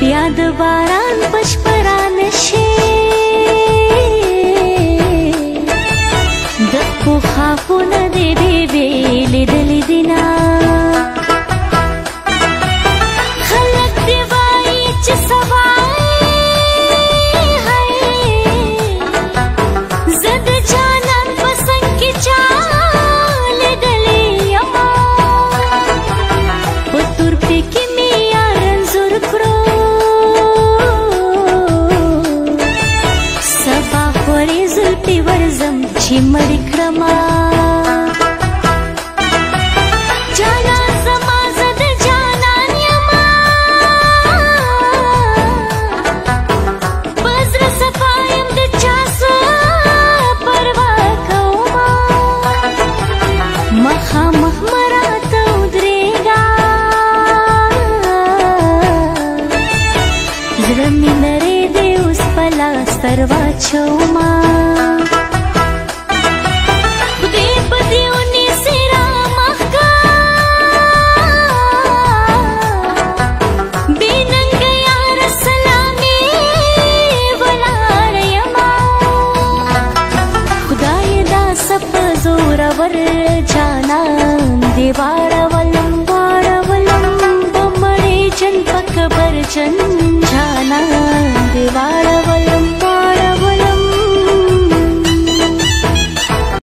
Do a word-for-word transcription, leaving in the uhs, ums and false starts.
ब्या द बारान pa shpa Ra nashe दक्कु खाकु न दे दे बेले दली दिना खलक दिवाई च सवाए हाय जद जाना पसंद की चाल दले अमा पुतुर पे की मिया रंजुर प्रो सफा खोरे जुल्पी वर्जम छिमड़ी क्रमा जाना समाजद जाना नियमा बज्र सफायम द चासो परवा कौमा मखा महमरा तो उदरेगा जरमी नरे दे उस पला स्तरवा छौमा वर जाना देवारवलम वारवलम बमड़े जन पकबर जन जाना देवार